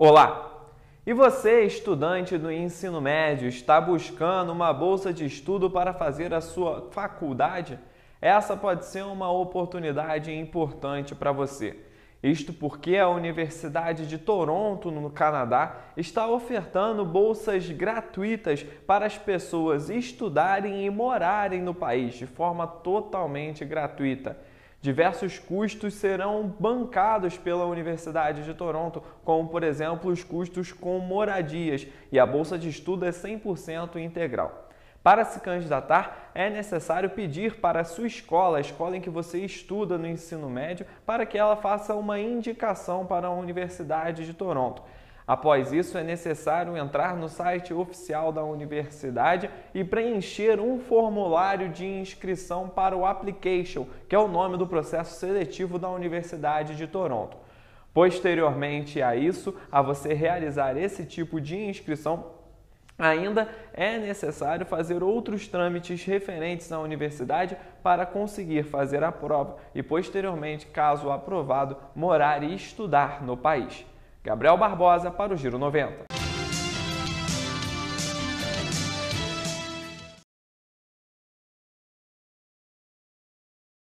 Olá! E você, estudante do ensino médio, está buscando uma bolsa de estudo para fazer a sua faculdade? Essa pode ser uma oportunidade importante para você. Isto porque a Universidade de Toronto, no Canadá, está ofertando bolsas gratuitas para as pessoas estudarem e morarem no país de forma totalmente gratuita. Diversos custos serão bancados pela Universidade de Toronto, como, por exemplo, os custos com moradias, e a bolsa de estudo é 100% integral. Para se candidatar, é necessário pedir para a sua escola, a escola em que você estuda no ensino médio, para que ela faça uma indicação para a Universidade de Toronto. Após isso, é necessário entrar no site oficial da universidade e preencher um formulário de inscrição para o application, que é o nome do processo seletivo da Universidade de Toronto. Posteriormente a isso, a você realizar esse tipo de inscrição, ainda é necessário fazer outros trâmites referentes à universidade para conseguir fazer a prova e, posteriormente, caso aprovado, morar e estudar no país. Gabriel Barbosa para o Giro 90.